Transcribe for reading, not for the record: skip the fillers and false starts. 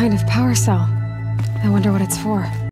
kind of power cell. I wonder what it's for.